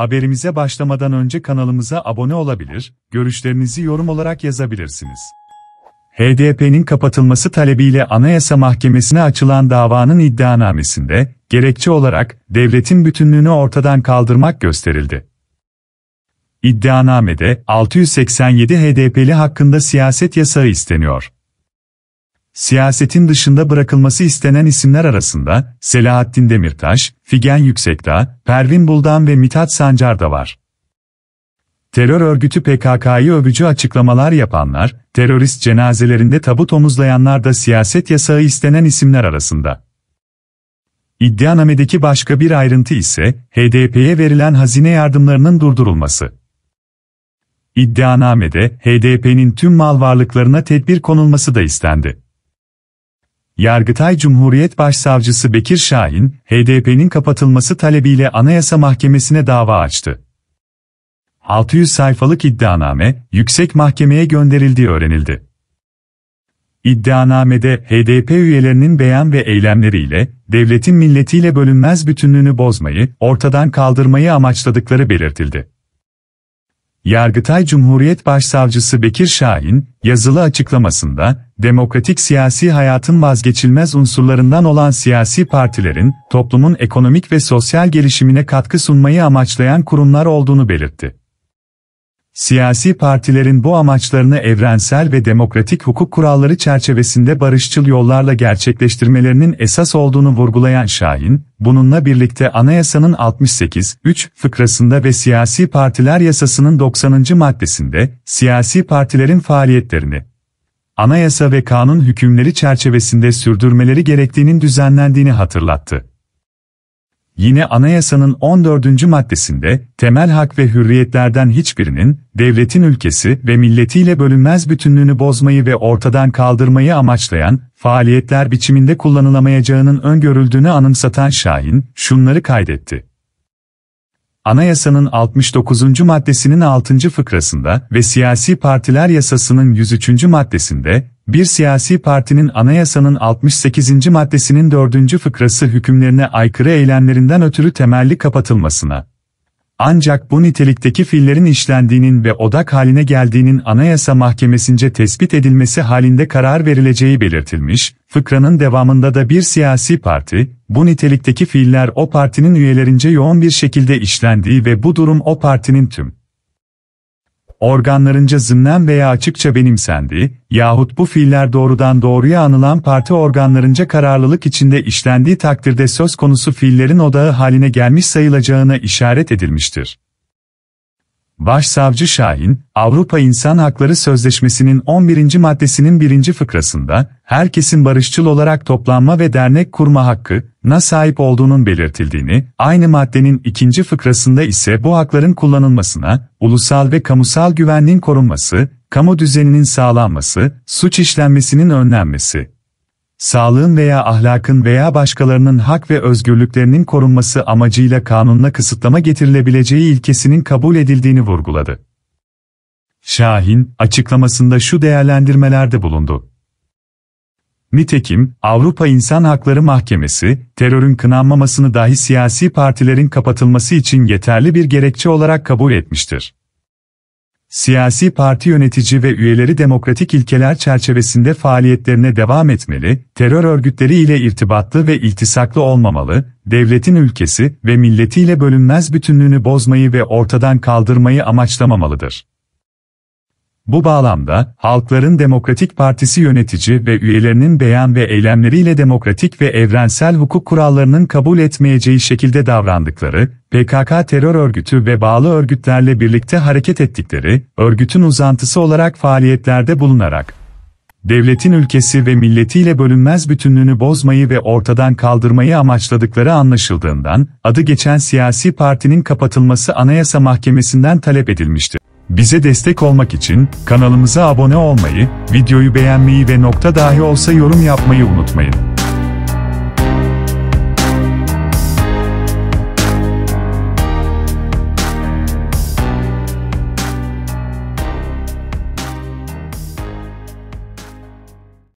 Haberimize başlamadan önce kanalımıza abone olabilir, görüşlerinizi yorum olarak yazabilirsiniz. HDP'nin kapatılması talebiyle Anayasa Mahkemesi'ne açılan davanın iddianamesinde, gerekçe olarak, devletin bütünlüğünü ortadan kaldırmak gösterildi. İddianamede, 687 HDP'li hakkında siyaset yasağı isteniyor. Siyasetin dışında bırakılması istenen isimler arasında, Selahattin Demirtaş, Figen Yüksekdağ, Pervin Buldan ve Mithat Sancar da var. Terör örgütü PKK'yı övücü açıklamalar yapanlar, terörist cenazelerinde tabut omuzlayanlar da siyaset yasağı istenen isimler arasında. İddianamedeki başka bir ayrıntı ise, HDP'ye verilen hazine yardımlarının durdurulması. İddianamede, HDP'nin tüm mal varlıklarına tedbir konulması da istendi. Yargıtay Cumhuriyet Başsavcısı Bekir Şahin, HDP'nin kapatılması talebiyle Anayasa Mahkemesi'ne dava açtı. 600 sayfalık iddianame, Yüksek Mahkemeye gönderildiği öğrenildi. İddianamede, HDP üyelerinin beyan ve eylemleriyle, devletin milletiyle bölünmez bütünlüğünü bozmayı, ortadan kaldırmayı amaçladıkları belirtildi. Yargıtay Cumhuriyet Başsavcısı Bekir Şahin, yazılı açıklamasında, demokratik siyasi hayatın vazgeçilmez unsurlarından olan siyasi partilerin, toplumun ekonomik ve sosyal gelişimine katkı sunmayı amaçlayan kurumlar olduğunu belirtti. Siyasi partilerin bu amaçlarını evrensel ve demokratik hukuk kuralları çerçevesinde barışçıl yollarla gerçekleştirmelerinin esas olduğunu vurgulayan Şahin, bununla birlikte Anayasa'nın 68.3 fıkrasında ve Siyasi Partiler Yasası'nın 90. maddesinde, siyasi partilerin faaliyetlerini anayasa ve kanun hükümleri çerçevesinde sürdürmeleri gerektiğinin düzenlendiğini hatırlattı. Yine Anayasa'nın 14. maddesinde, temel hak ve hürriyetlerden hiçbirinin, devletin ülkesi ve milletiyle bölünmez bütünlüğünü bozmayı ve ortadan kaldırmayı amaçlayan, faaliyetler biçiminde kullanılamayacağının öngörüldüğünü anımsatan Şahin, şunları kaydetti. Anayasa'nın 69. maddesinin 6. fıkrasında ve Siyasi Partiler Yasası'nın 103. maddesinde, bir siyasi partinin Anayasa'nın 68. maddesinin 4. fıkrası hükümlerine aykırı eylemlerinden ötürü temelli kapatılmasına, ancak bu nitelikteki fiillerin işlendiğinin ve odak haline geldiğinin Anayasa Mahkemesi'nce tespit edilmesi halinde karar verileceği belirtilmiş, fıkranın devamında da bir siyasi parti, bu nitelikteki fiiller o partinin üyelerince yoğun bir şekilde işlendiği ve bu durum o partinin tüm organlarınca zımnen veya açıkça benimsendiği, yahut bu fiiller doğrudan doğruya anılan parti organlarınca kararlılık içinde işlendiği takdirde söz konusu fiillerin odağı haline gelmiş sayılacağına işaret edilmiştir. Başsavcı Şahin, Avrupa İnsan Hakları Sözleşmesi'nin 11. maddesinin 1. fıkrasında, herkesin barışçıl olarak toplanma ve dernek kurma hakkına sahip olduğunun belirtildiğini, aynı maddenin 2. fıkrasında ise bu hakların kullanılmasına, ulusal ve kamusal güvenliğin korunması, kamu düzeninin sağlanması, suç işlenmesinin önlenmesi, sağlığın veya ahlakın veya başkalarının hak ve özgürlüklerinin korunması amacıyla kanunla kısıtlama getirilebileceği ilkesinin kabul edildiğini vurguladı. Şahin, açıklamasında şu değerlendirmelerde bulundu. Nitekim, Avrupa İnsan Hakları Mahkemesi, terörün kınanmamasını dahi siyasi partilerin kapatılması için yeterli bir gerekçe olarak kabul etmiştir. Siyasi parti yönetici ve üyeleri demokratik ilkeler çerçevesinde faaliyetlerine devam etmeli, terör örgütleri ile irtibatlı ve iltisaklı olmamalı, devletin ülkesi ve milletiyle bölünmez bütünlüğünü bozmayı ve ortadan kaldırmayı amaçlamamalıdır. Bu bağlamda, Halkların Demokratik Partisi yönetici ve üyelerinin beyan ve eylemleriyle demokratik ve evrensel hukuk kurallarının kabul etmeyeceği şekilde davrandıkları, PKK terör örgütü ve bağlı örgütlerle birlikte hareket ettikleri, örgütün uzantısı olarak faaliyetlerde bulunarak, devletin ülkesi ve milletiyle bölünmez bütünlüğünü bozmayı ve ortadan kaldırmayı amaçladıkları anlaşıldığından, adı geçen siyasi partinin kapatılması Anayasa Mahkemesi'nden talep edilmiştir. Bize destek olmak için kanalımıza abone olmayı, videoyu beğenmeyi ve nokta dahi olsa yorum yapmayı unutmayın.